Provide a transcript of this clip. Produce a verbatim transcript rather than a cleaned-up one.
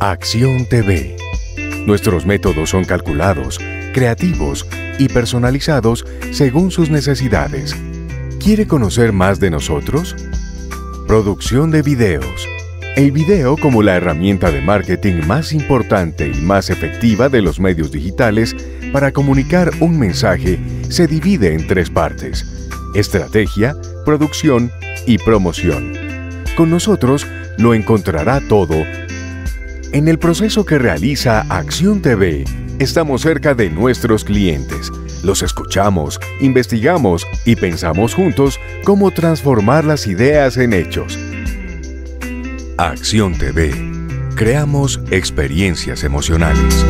Acción T V. Nuestros métodos son calculados, creativos y personalizados según sus necesidades. ¿Quiere conocer más de nosotros? Producción de videos. El video como la herramienta de marketing más importante y más efectiva de los medios digitales para comunicar un mensaje se divide en tres partes: estrategia, producción y promoción. Con nosotros lo encontrará todo. En el proceso que realiza Acción T V, estamos cerca de nuestros clientes. Los escuchamos, investigamos y pensamos juntos cómo transformar las ideas en hechos. Acción T V. Creamos experiencias emocionales.